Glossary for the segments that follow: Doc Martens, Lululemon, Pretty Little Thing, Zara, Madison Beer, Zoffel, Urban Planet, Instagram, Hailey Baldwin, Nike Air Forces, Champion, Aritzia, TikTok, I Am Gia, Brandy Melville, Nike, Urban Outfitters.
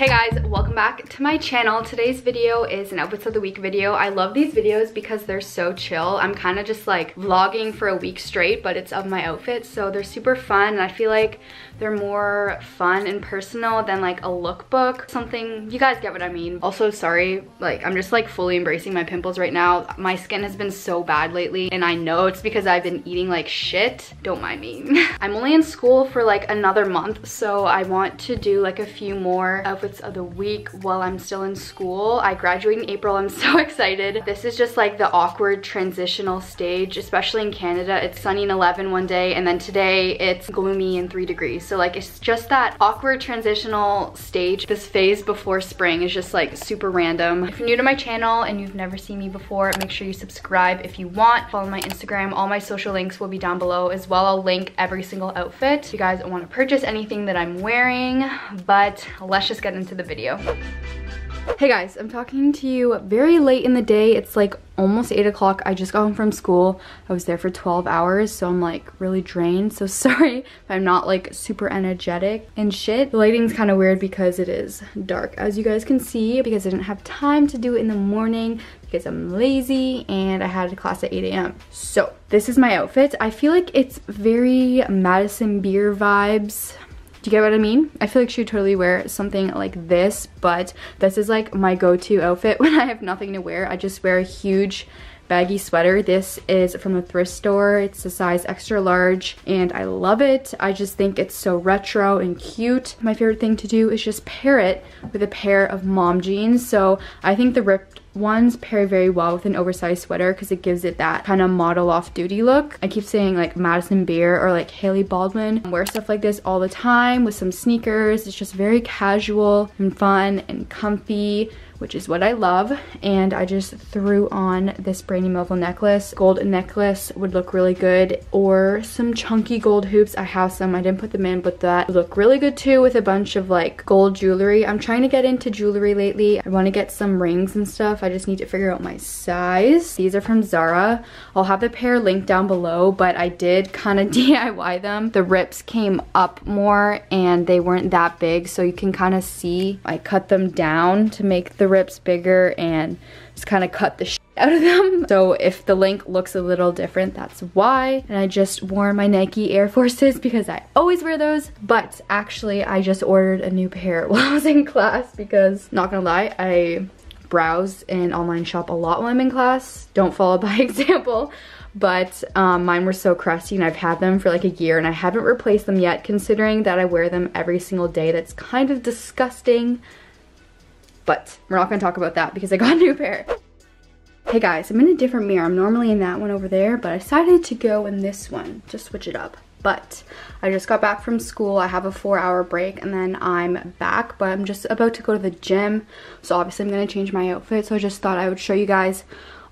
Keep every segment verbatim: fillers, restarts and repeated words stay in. Hey guys, welcome back to my channel. Today's video is an outfits of the week video. I love these videos because they're so chill. I'm kind of just like vlogging for a week straight, but it's of my outfits, so they're super fun and I feel like they're more fun and personal than like a lookbook. Something, you guys get what I mean. Also, sorry, like I'm just like fully embracing my pimples right now. My skin has been so bad lately and I know it's because I've been eating like shit. Don't mind me. I'm only in school for like another month, so I want to do like a few more outfits of the week while I'm still in school. I graduate in April. I'm so excited. This is just like the awkward transitional stage, especially in Canada. It's sunny and eleven one day, and then today it's gloomy and three degrees. So like it's just that awkward transitional stage. This phase before spring is just like super random. If you're new to my channel and you've never seen me before, make sure you subscribe if you want. Follow my Instagram. All my social links will be down below as well. I'll link every single outfit if you guys want to purchase anything that I'm wearing, but let's just get into into the video. Hey guys, I'm talking to you very late in the day. It's like almost eight o'clock. I just got home from school. I was there for twelve hours, so I'm like really drained, so sorry if I'm not like super energetic and shit. The lighting's kind of weird because it is dark, as you guys can see, because I didn't have time to do it in the morning because I'm lazy and I had a class at eight A M So this is my outfit. I feel like it's very Madison Beer vibes. Do you get what I mean? I feel like she would totally wear something like this, but this is like my go-to outfit when I have nothing to wear. I just wear a huge baggy sweater. This is from a thrift store. It's a size extra large and I love it. I just think it's so retro and cute. My favorite thing to do is just pair it with a pair of mom jeans. So I think the ripped ones pair very well with an oversized sweater because it gives it that kind of model off-duty look. I keep saying like Madison Beer or like Hailey Baldwin. I wear stuff like this all the time with some sneakers. It's just very casual and fun and comfy, which is what I love. And I just threw on this Brandy Melville necklace. Gold necklace would look really good, or some chunky gold hoops. I have some, I didn't put them in, but that would look really good too with a bunch of like gold jewelry. I'm trying to get into jewelry lately. I want to get some rings and stuff. I just need to figure out my size. These are from Zara. I'll have the pair linked down below, but I did kind of D I Y them. The rips came up more and they weren't that big, so you can kind of see I cut them down to make the rips bigger and just kind of cut the shit out of them. So if the link looks a little different, that's why. And I just wore my Nike Air Forces because I always wear those. But actually, I just ordered a new pair while I was in class because, not gonna lie, I browse and online shop a lot while I'm in class. Don't follow by example. But um, mine were so crusty and I've had them for like a year and I haven't replaced them yet, considering that I wear them every single day. That's kind of disgusting. But we're not going to talk about that because I got a new pair. Hey guys, I'm in a different mirror. I'm normally in that one over there, but I decided to go in this one, just switch it up. But I just got back from school. I have a four hour break and then I'm back, but I'm just about to go to the gym. So obviously I'm going to change my outfit. So I just thought I would show you guys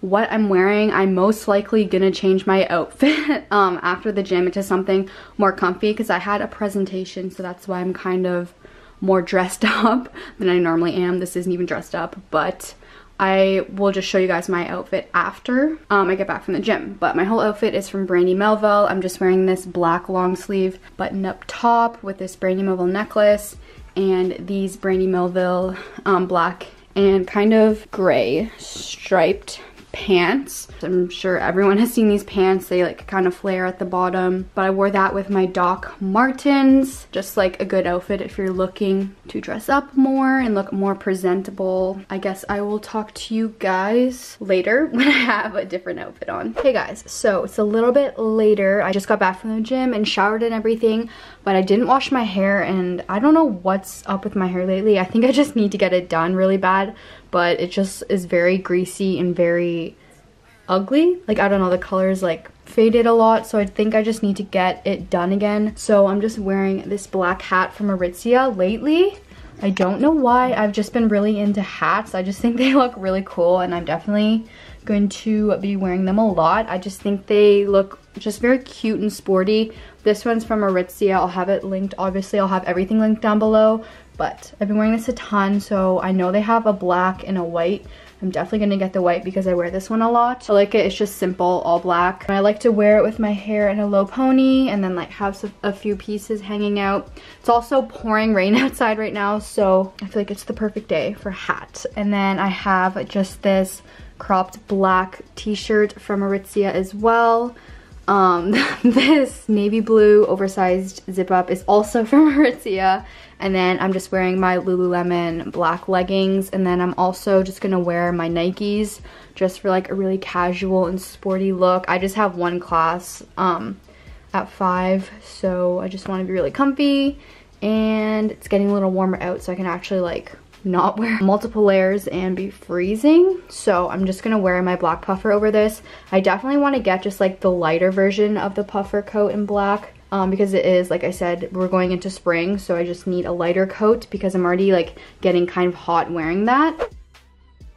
what I'm wearing. I'm most likely gonna change my outfit um, after the gym into something more comfy because I had a presentation. So that's why I'm kind of more dressed up than I normally am. This isn't even dressed up, but I will just show you guys my outfit after um, I get back from the gym. But my whole outfit is from Brandy Melville. I'm just wearing this black long sleeve button up top with this Brandy Melville necklace and these Brandy Melville um, black and kind of gray striped pants. I'm sure everyone has seen these pants. They like kind of flare at the bottom, but I wore that with my Doc Martens. Just like a good outfit if you're looking to dress up more and look more presentable. I guess I will talk to you guys later when I have a different outfit on. Hey guys, so it's a little bit later. I just got back from the gym and showered and everything, but I didn't wash my hair and I don't know what's up with my hair lately. I think I just need to get it done really bad, but it just is very greasy and very ugly. Like, I don't know, the color's like faded a lot, so I think I just need to get it done again. So I'm just wearing this black hat from Aritzia lately. I don't know why, I've just been really into hats. I just think they look really cool and I'm definitely going to be wearing them a lot. I just think they look just very cute and sporty. This one's from Aritzia. I'll have it linked. Obviously, I'll have everything linked down below, but I've been wearing this a ton, so I know they have a black and a white I'm definitely gonna get the white because I wear this one a lot. I like it, it's just simple, all black. And I like to wear it with my hair in a low pony and then like have some, a few pieces hanging out. It's also pouring rain outside right now, so I feel like it's the perfect day for a hat. And then I have just this cropped black t-shirt from Aritzia as well. Um, this navy blue oversized zip up is also from Aritzia. And then I'm just wearing my Lululemon black leggings. And then I'm also just gonna wear my Nikes just for like a really casual and sporty look. I just have one class um, at five, so I just wanna be really comfy. And it's getting a little warmer out, so I can actually like not wear multiple layers and be freezing. So I'm just gonna wear my black puffer over this. I definitely want to get just like the lighter version of the puffer coat in black, um, because it is, like I said, we're going into spring, so I just need a lighter coat because I'm already like getting kind of hot wearing that.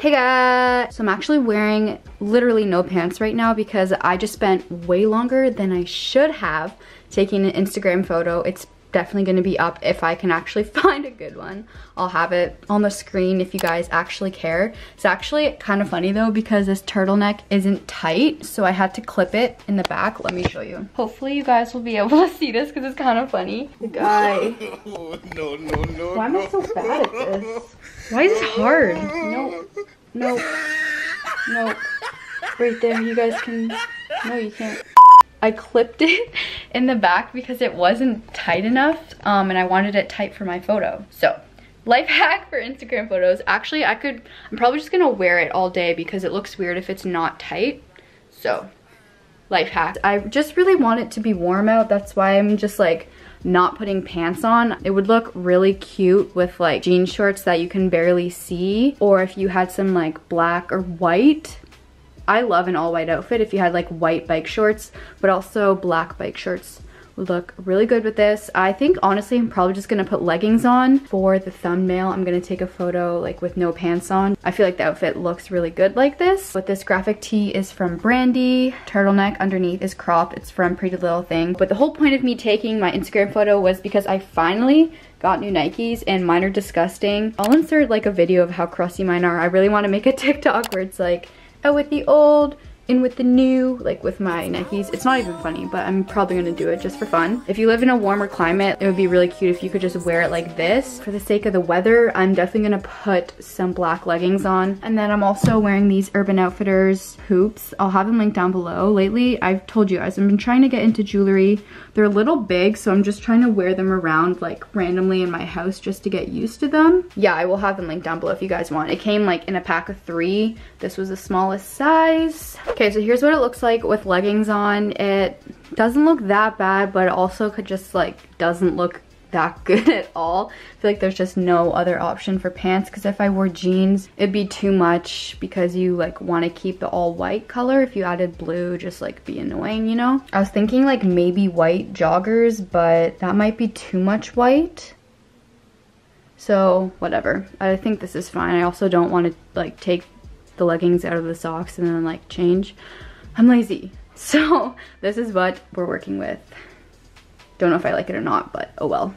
Hey guys! So I'm actually wearing literally no pants right now because I just spent way longer than I should have taking an Instagram photo. It's definitely going to be up if I can actually find a good one. I'll have it on the screen if you guys actually care. It's actually kind of funny though because this turtleneck isn't tight, so I had to clip it in the back. Let me show you. Hopefully you guys will be able to see this because it's kind of funny. The guy. Oh, no, no, no. Why am I so bad at this? Why is this hard? Nope. Nope. Nope. Right there. You guys can... No, you can't. I clipped it in the back because it wasn't tight enough, um, and I wanted it tight for my photo. So, life hack for Instagram photos. Actually, I could, I'm probably just gonna wear it all day because it looks weird if it's not tight. So, life hack. I just really want it to be warm out. That's why I'm just like not putting pants on. It would look really cute with like jean shorts that you can barely see, or if you had some like black or white. I love an all white outfit if you had like white bike shorts, but also black bike shorts would look really good with this. I think honestly I'm probably just gonna put leggings on for the thumbnail. I'm gonna take a photo like with no pants on. I feel like the outfit looks really good like this. But this graphic tee is from Brandy. Turtleneck underneath is crop. It's from Pretty Little Thing. But the whole point of me taking my Instagram photo was because I finally got new Nikes and mine are disgusting. I'll insert like a video of how crusty mine are. I really want to make a TikTok where it's like out with the old, in with the new, like with my Nikes. It's not even funny, but I'm probably gonna do it just for fun. If you live in a warmer climate, it would be really cute if you could just wear it like this. For the sake of the weather, I'm definitely gonna put some black leggings on. And then I'm also wearing these Urban Outfitters hoops. I'll have them linked down below. Lately, I've told you guys, I've been trying to get into jewelry. They're a little big, so I'm just trying to wear them around like randomly in my house just to get used to them. Yeah, I will have them linked down below if you guys want. It came like in a pack of three. This was the smallest size. Okay, so here's what it looks like with leggings on. It doesn't look that bad, but it also could just like doesn't look that good at all. I feel like there's just no other option for pants because if I wore jeans, it'd be too much because you like want to keep the all white color. If you added blue, just like be annoying, you know? I was thinking like maybe white joggers, but that might be too much white. So whatever. I think this is fine. I also don't want to like take the leggings out of the socks and then like change. I'm lazy. So this is what we're working with. Don't know if I like it or not, but oh well.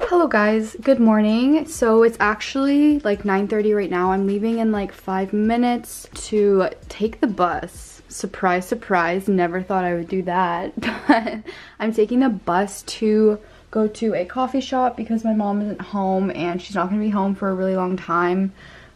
Hello guys, good morning. So it's actually like nine thirty right now. I'm leaving in like five minutes to take the bus. Surprise, surprise, never thought I would do that. But I'm taking the bus to go to a coffee shop because my mom isn't home and she's not gonna be home for a really long time.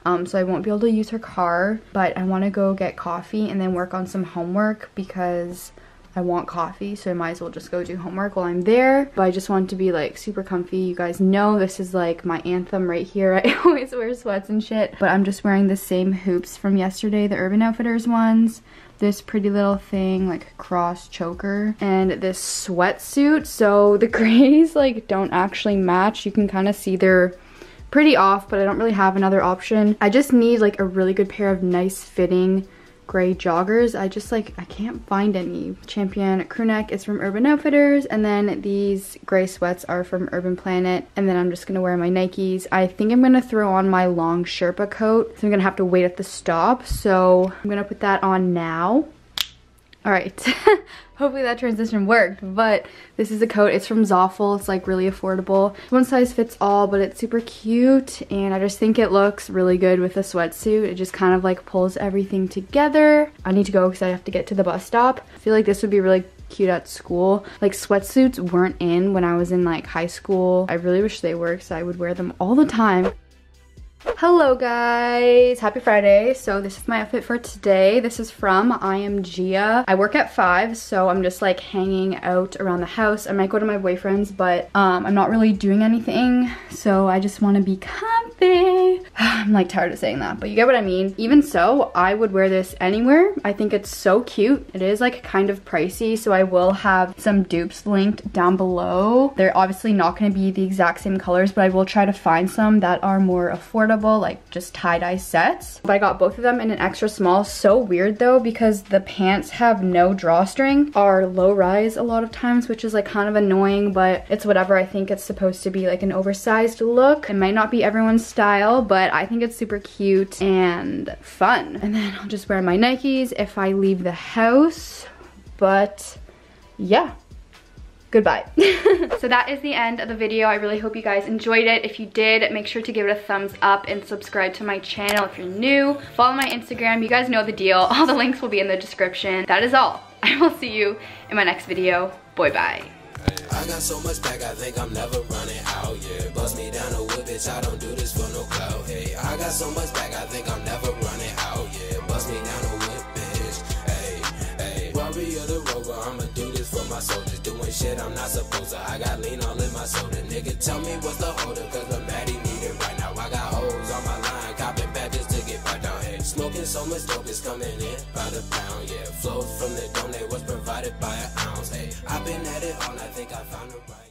Um, so I won't be able to use her car, but I want to go get coffee and then work on some homework because I want coffee, so I might as well just go do homework while I'm there. But I just want to be like super comfy. You guys know this is like my anthem right here. I always wear sweats and shit, but I'm just wearing the same hoops from yesterday, the Urban Outfitters ones, this Pretty Little Thing like cross choker, and this sweatsuit. So the grays like don't actually match. You can kind of see their pretty off, but I don't really have another option. I just need like a really good pair of nice fitting gray joggers. I just like, I can't find any. Champion crew neck is from Urban Outfitters, and then these gray sweats are from Urban Planet, and then I'm just gonna wear my Nikes. I think I'm gonna throw on my long Sherpa coat, so I'm gonna have to wait at the stop, so I'm gonna put that on now. All right, hopefully that transition worked, but this is a coat. It's from Zoffel. It's like really affordable. One size fits all, but it's super cute, and I just think it looks really good with a sweatsuit. It just kind of like pulls everything together. I need to go because I have to get to the bus stop. I feel like this would be really cute at school. Like, sweatsuits weren't in when I was in like high school. I really wish they were because I would wear them all the time. Hello guys, happy Friday. So this is my outfit for today. This is from I Am Gia. I work at five, so I'm just like hanging out around the house. I might go to my boyfriend's, but um, I'm not really doing anything, so I just want to be comfy. I'm like tired of saying that, but you get what I mean. Even so, I would wear this anywhere. I think it's so cute. It is like kind of pricey, so I will have some dupes linked down below. They're obviously not going to be the exact same colors, but I will try to find some that are more affordable, like just tie-dye sets. But I got both of them in an extra small. So weird though, because the pants have no drawstring, are low-rise a lot of times, which is like kind of annoying, but it's whatever. I think it's supposed to be like an oversized look. It might not be everyone's style, but I think it's super cute and fun. And then I'll just wear my Nikes if I leave the house, but yeah. Goodbye. So that is the end of the video. I really hope you guys enjoyed it. If you did, make sure to give it a thumbs up and subscribe to my channel if you're new. Follow my Instagram. You guys know the deal. All the links will be in the description. That is all. I will see you in my next video. Boy, bye. I got so much back, I think I'm never running out, yeah. Bust me down a whip, bitch, I don't do this for no clout, hey. I got so much back, I think I'm never running out, yeah. Bust me down a whip, bitch, hey, hey. Worry of the road, well, I'ma do this for my soldiers. Doing shit I'm not supposed to. I got lean all in my soda. Nigga, tell me what's the holder, cause the Maddie need it right now. I got hoes on my line, copping back just to get right down. Hey, smoking so much dope is coming in by the pound. Yeah, flows from the dome, they was provided by an ounce. Hey, I've been at it all, I think I found the right.